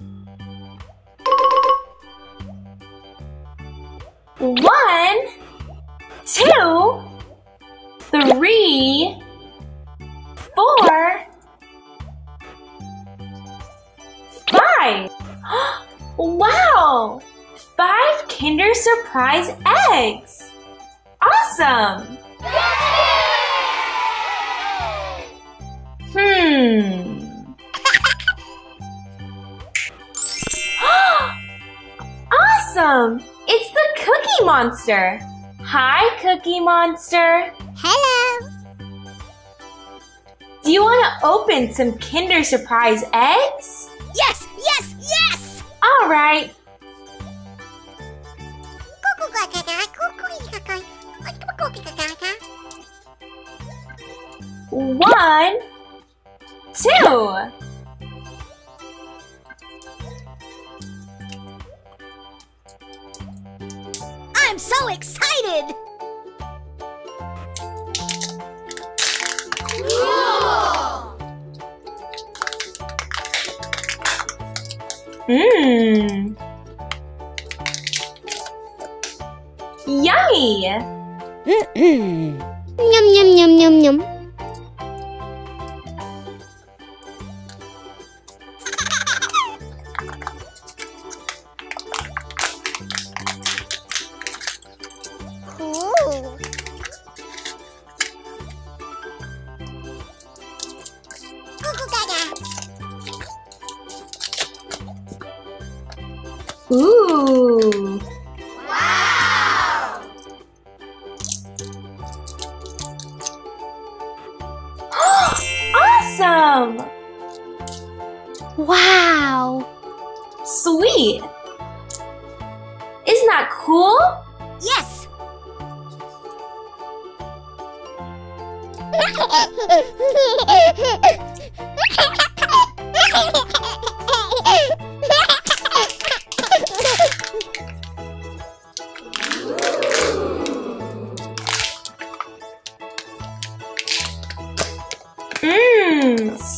1, 2, 3, 4, 5. Wow! 5 Kinder Surprise eggs! Awesome! Yay! Awesome! It's the Cookie Monster! Hi, Cookie Monster! Hello! Do you want to open some Kinder Surprise eggs? Yes! Yes! Yes! Alright! One, two. I'm so excited! Mmm. Yummy. Yum yum yum yum yum. Cool. Ooh. Wow. Awesome. Wow. Sweet. Isn't that cool? Yes.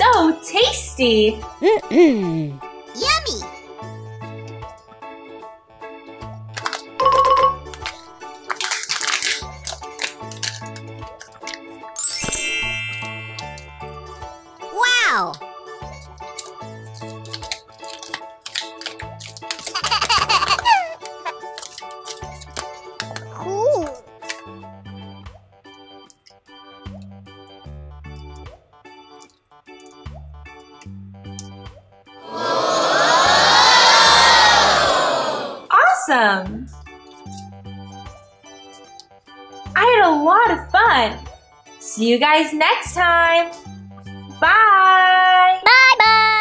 So tasty! Yummy! Wow! Cool! Awesome! I had a lot of fun! See you guys next time! Bye! Bye-bye!